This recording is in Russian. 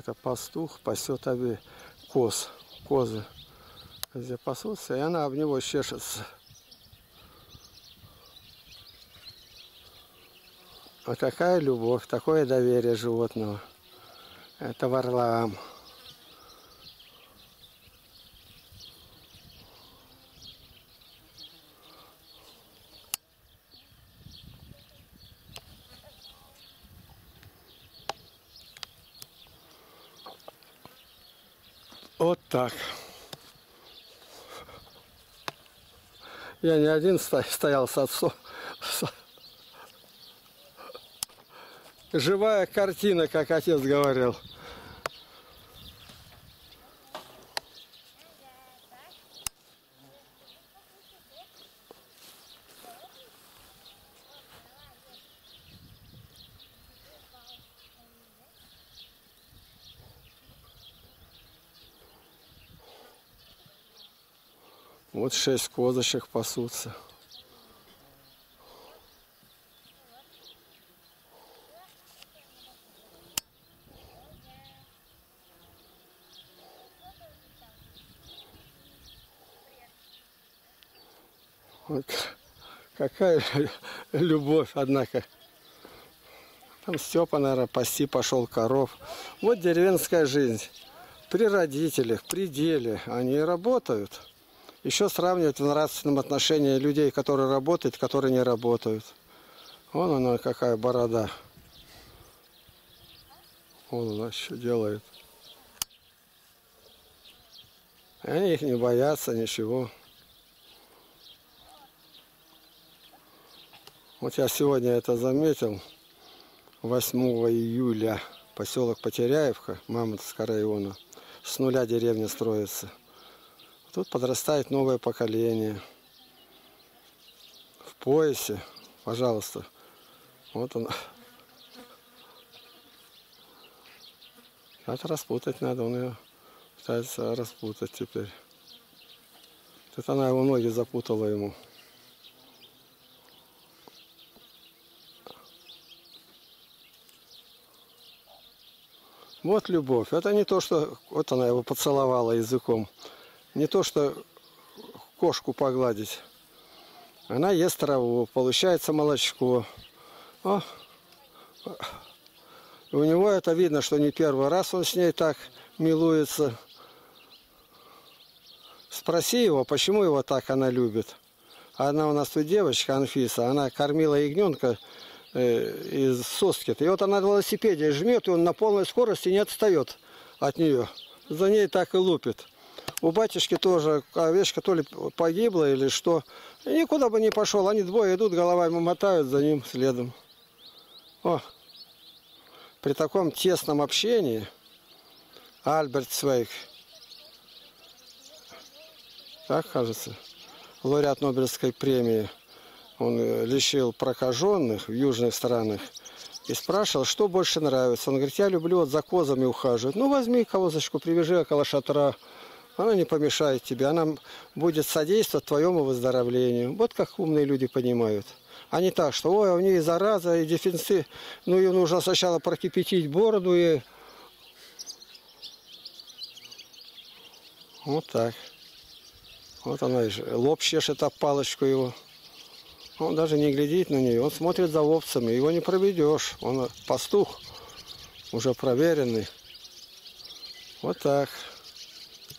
это пастух пасет обе козы, где пасутся, и она об него чешется. Вот такая любовь, такое доверие животного. Это Варлаам. Вот так. Я не один стоял с отцом. Живая картина, как отец говорил. Вот 6 козочек пасутся. Вот какая любовь, однако. Там Стёпа, наверное, пасти пошел коров. Вот деревенская жизнь. При родителях, при деле они работают. Еще сравнивать в нравственном отношении людей, которые работают, которые не работают. Вон она какая борода. Вон она что делает. Они их не боятся, ничего. Вот я сегодня это заметил, 8 июля, поселок Потеряевка, Мамонтовского района, с нуля деревня строится. Тут подрастает новое поколение. В поясе, пожалуйста, вот он. Это распутать надо, он ее пытается распутать теперь. Тут она его ноги запутала ему. Вот любовь. Это не то, что... Вот она его поцеловала языком. Не то, что кошку погладить. Она ест траву. Получается молочко. О! У него это видно, что не первый раз он с ней так милуется. Спроси его, почему его так она любит. Она у нас тут девочка, Анфиса. Она кормила ягненка из соски. И вот она на велосипеде жмет, и он на полной скорости не отстает от нее. За ней так и лупит. У батюшки тоже овечка то ли погибла, или что. И никуда бы не пошел. Они двое идут, головами мотают, за ним следом. О! При таком тесном общении Альберт Свейк, так кажется, лауреат Нобелевской премии, он лечил прокаженных в южных странах и спрашивал, что больше нравится. Он говорит, я люблю, вот за козами ухаживать. Ну, возьми козочку, привяжи около шатра. Она не помешает тебе, она будет содействовать твоему выздоровлению. Вот как умные люди понимают. А не так, что, ой, у нее и зараза, и дефицит. Ну, ее нужно сначала прокипятить бороду и... Вот так. Вот она лоб чешет об палочку его. Он даже не глядит на нее, он смотрит за овцами, его не проведешь. Он пастух, уже проверенный. Вот так.